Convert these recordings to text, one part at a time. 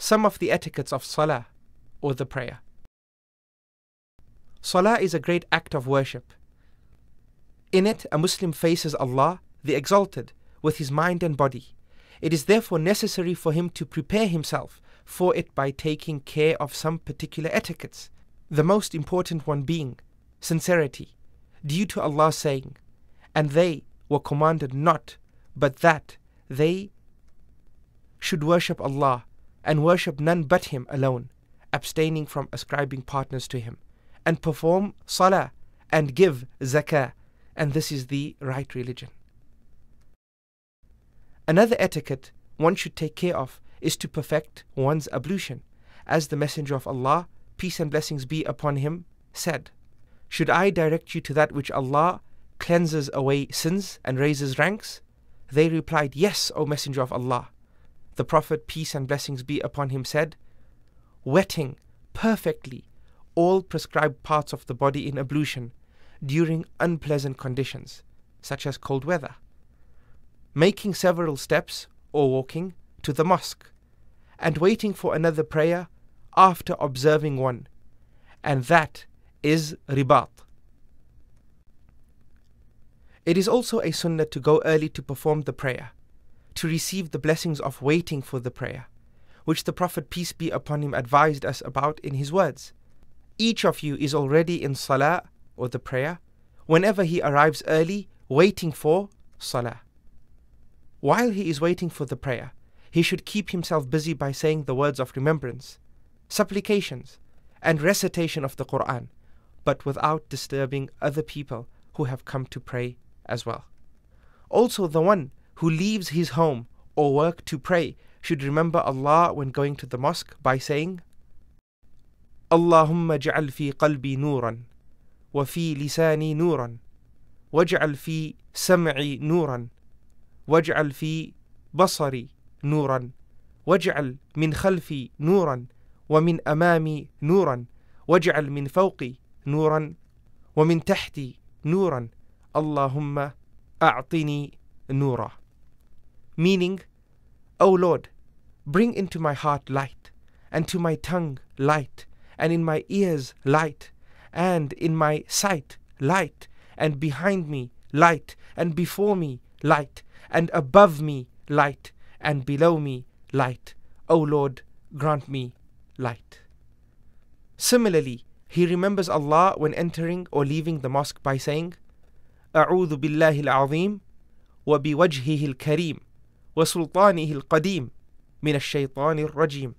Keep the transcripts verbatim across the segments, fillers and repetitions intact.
some of the etiquettes of salah or the prayer. Salah is a great act of worship. In it, a Muslim faces Allah, the Exalted, with his mind and body. It is therefore necessary for him to prepare himself for it by taking care of some particular etiquettes, the most important one being sincerity, due to Allah saying, "And they were commanded not, but that they should worship Allah and worship none but Him alone, abstaining from ascribing partners to Him, and perform salah and give zakah, and this is the right religion." Another etiquette one should take care of is to perfect one's ablution, as the Messenger of Allah, peace and blessings be upon him, said, "Should I direct you to that which Allah cleanses away sins and raises ranks?" They replied, "Yes, O Messenger of Allah." The Prophet, peace and blessings be upon him, said, "Wetting perfectly all prescribed parts of the body in ablution during unpleasant conditions, such as cold weather, making several steps or walking to the mosque, and waiting for another prayer after observing one, and that is ribat." It is also a sunnah to go early to perform the prayer, to receive the blessings of waiting for the prayer, which the Prophet, peace be upon him, advised us about in his words, "Each of you is already in salah," or the prayer, "whenever he arrives early, waiting for salah." While he is waiting for the prayer, he should keep himself busy by saying the words of remembrance, supplications, and recitation of the Qur'an, but without disturbing other people who have come to pray as well. Also, the one who leaves his home or work to pray should remember Allah when going to the mosque by saying, "Allahumma ja'al fi qalbi nuran, wa fi lisani nuran, waj'al fi sam'i nuran, waj'al fi basari nuran, waj'al min khalfi nuran, wa min amami nuran, waj'al min fawqi nuran, wa min tahti nuran, Allahumma a'tini nura." Meaning, "O Lord, bring into my heart light, and to my tongue light, and in my ears light, and in my sight light, and behind me light, and before me light, and above me light, and below me light. O Lord, grant me light." Similarly, he remembers Allah when entering or leaving the mosque by saying, "A'udhu billahi al-azim, wa biwajhihi al-kareem, wa sultanihi al-qadeem, min ash-shaytani al-rajim."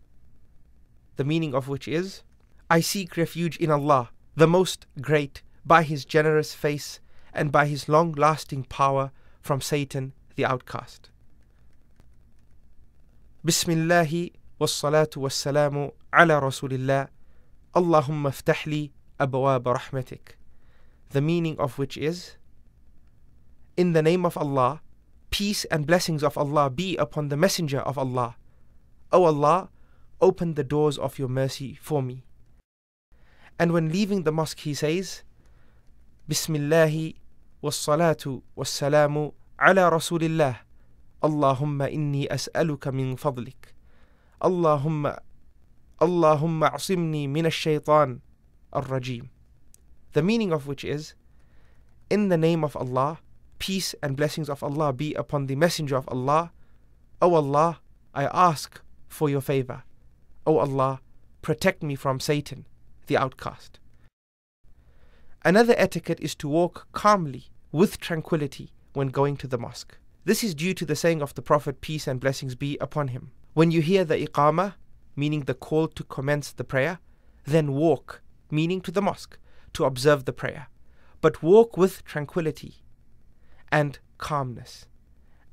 The meaning of which is, "I seek refuge in Allah, the Most Great, by His generous face and by His long-lasting power from Satan, the outcast." Bismillahi wassalatu wassalamu ala rasulillah, Allahumma ftahli abwaab rahmatik. The meaning of which is, "In the name of Allah, peace and blessings of Allah be upon the Messenger of Allah. O Allah, open the doors of your mercy for me." And when leaving the mosque he says, "Bismillahi wassalatu wassalamu ala rasulillah, Allahumma inni as'aluka min fadlik, Allahumma Allahumma asimni min ash-shaytan ar-rajim." The meaning of which is, "In the name of Allah, peace and blessings of Allah be upon the Messenger of Allah. O Allah, I ask for your favor. O Allah, protect me from Satan, the outcast." Another etiquette is to walk calmly, with tranquility, when going to the mosque. This is due to the saying of the Prophet, peace and blessings be upon him, "When you hear the iqamah," meaning the call to commence the prayer, "then walk," meaning to the mosque, to observe the prayer, but walk with tranquility and calmness,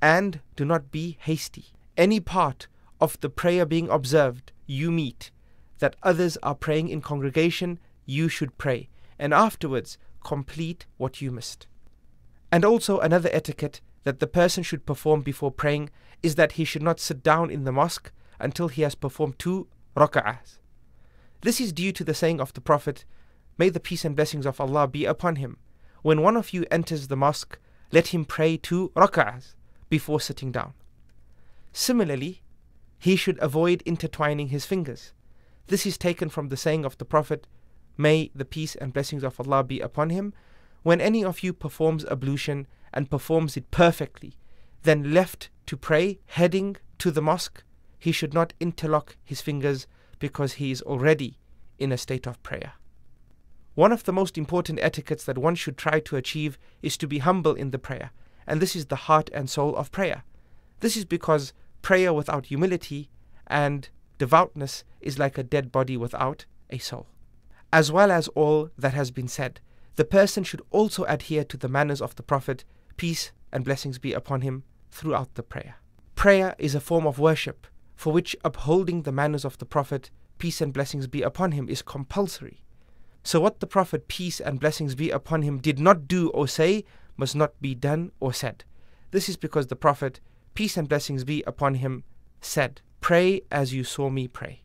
and do not be hasty. Any part of the prayer being observed, you meet, that others are praying in congregation, you should pray, and afterwards complete what you missed. And also another etiquette that the person should perform before praying is that he should not sit down in the mosque until he has performed two raka'ahs. This is due to the saying of the Prophet, may the peace and blessings of Allah be upon him, "When one of you enters the mosque, let him pray two raka'ahs before sitting down." Similarly, he should avoid intertwining his fingers. This is taken from the saying of the Prophet, "May the peace and blessings of Allah be upon him. When any of you performs ablution and performs it perfectly, then left to pray, heading to the mosque, he should not interlock his fingers because he is already in a state of prayer." One of the most important etiquettes that one should try to achieve is to be humble in the prayer, and this is the heart and soul of prayer. This is because prayer without humility and devoutness is like a dead body without a soul. As well as all that has been said, the person should also adhere to the manners of the Prophet, peace and blessings be upon him, throughout the prayer. Prayer is a form of worship, for which upholding the manners of the Prophet, peace and blessings be upon him, is compulsory. So what the Prophet, peace and blessings be upon him, did not do or say must not be done or said. This is because the Prophet, peace and blessings be upon him, said, "Pray as you saw me pray."